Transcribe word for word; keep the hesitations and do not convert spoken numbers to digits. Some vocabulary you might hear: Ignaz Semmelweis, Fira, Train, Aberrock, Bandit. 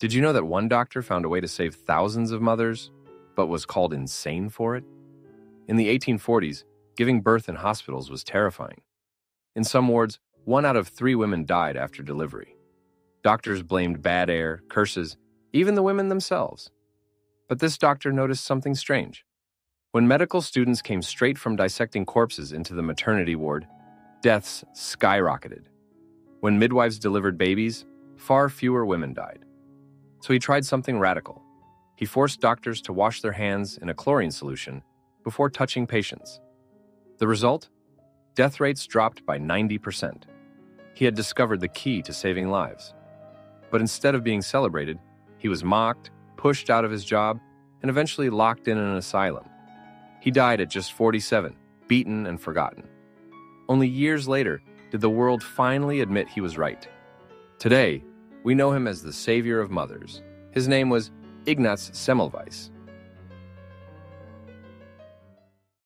Did you know that one doctor found a way to save thousands of mothers, but was called insane for it? In the eighteen forties, giving birth in hospitals was terrifying. In some wards, one out of three women died after delivery. Doctors blamed bad air, curses, even the women themselves. But this doctor noticed something strange. When medical students came straight from dissecting corpses into the maternity ward, deaths skyrocketed. When midwives delivered babies, far fewer women died. So he tried something radical. He forced doctors to wash their hands in a chlorine solution before touching patients. The result? Death rates dropped by ninety percent. He had discovered the key to saving lives. But instead of being celebrated, he was mocked, pushed out of his job, and eventually locked in an asylum. He died at just forty-seven, beaten and forgotten. Only years later did the world finally admit he was right. Today, we know him as the savior of mothers. His name was Ignaz Semmelweis.